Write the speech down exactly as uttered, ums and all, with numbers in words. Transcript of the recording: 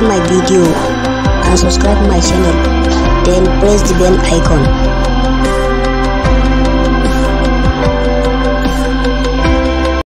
like my video and subscribe my channel, then press the bell icon.